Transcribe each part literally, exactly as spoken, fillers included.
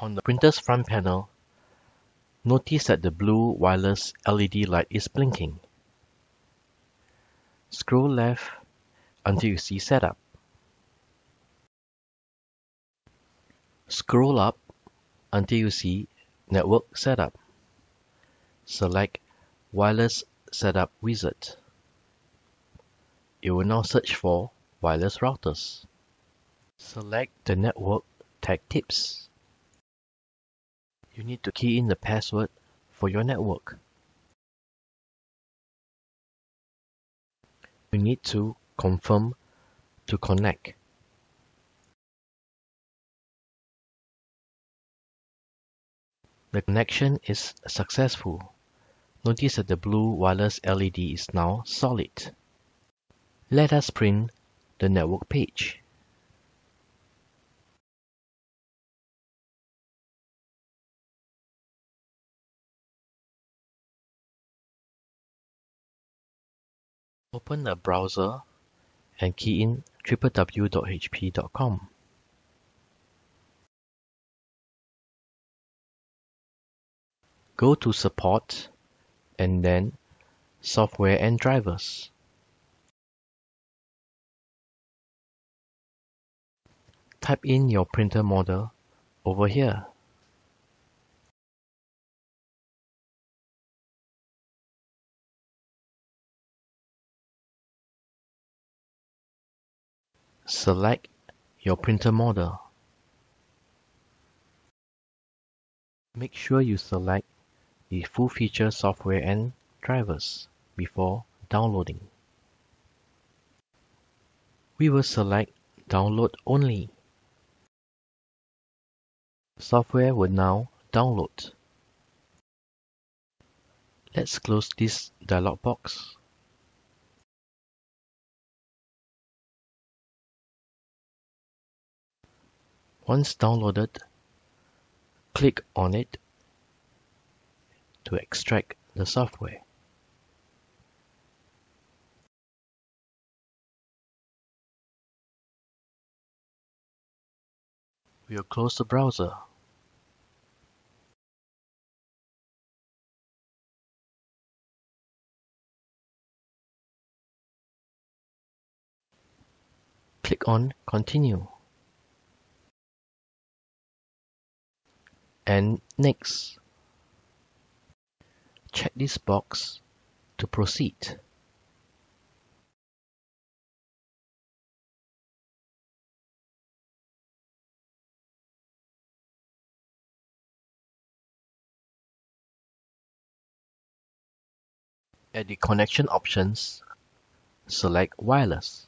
On the printer's front panel, notice that the blue wireless L E D light is blinking. Scroll left until you see Setup. Scroll up until you see Network Setup. Select Wireless Setup Wizard. It will now search for wireless routers. Select the Network Tech Tips. You need to key in the password for your network. You need to confirm to connect. The connection is successful. Notice that the blue wireless L E D is now solid. Let us print the network page. Open a browser and key in w w w dot h p dot com. Go to Support and then Software and Drivers. Type in your printer model over here. Select your printer model. Make sure you select the full feature software and drivers before downloading. We will select Download Only. Software will now download. Let's close this dialog box. Once downloaded, click on it to extract the software. We'll close the browser. Click on Continue and Next. Check this box to proceed. At the connection options, select Wireless.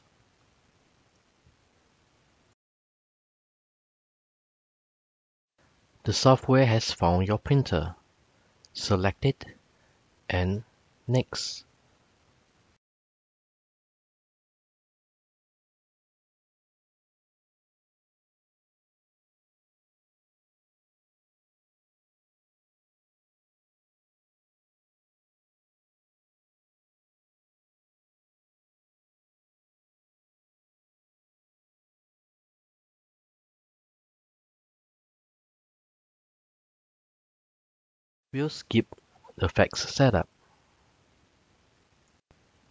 The software has found your printer. Select it and Next. We'll skip the fax setup.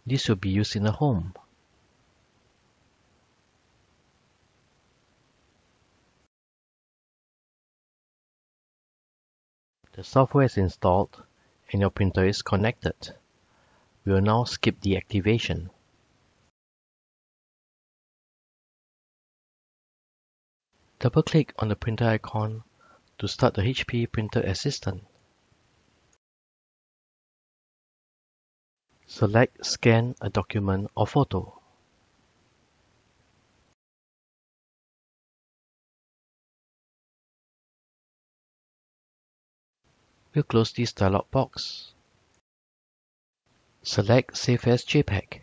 This will be used in the home. The software is installed and your printer is connected. We will now skip the activation. Double-click on the printer icon to start the H P Printer Assistant. Select Scan a document or photo. We'll close this dialog box. Select Save as JPEG.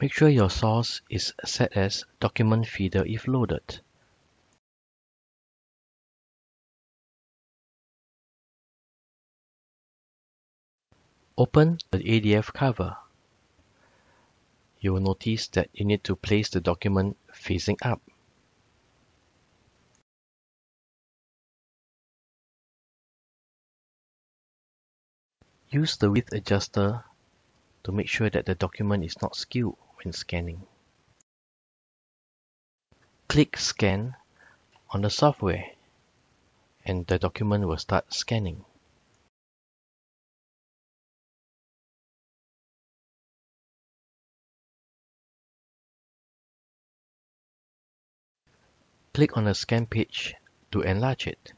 Make sure your source is set as Document Feeder if loaded. Open the A D F cover. You will notice that you need to place the document facing up. Use the width adjuster to make sure that the document is not skewed when scanning. Click Scan on the software and the document will start scanning. Click on the scan page to enlarge it.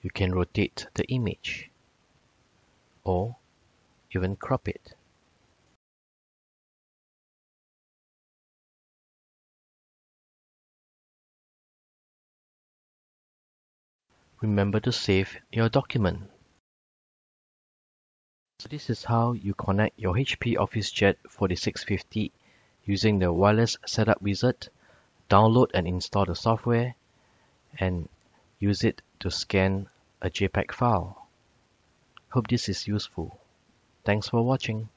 You can rotate the image or even crop it. Remember to save your document. So this is how you connect your H P OfficeJet forty-six fifty using the wireless setup wizard, download and install the software, and use it to scan a JPEG file. Hope this is useful. Thanks for watching.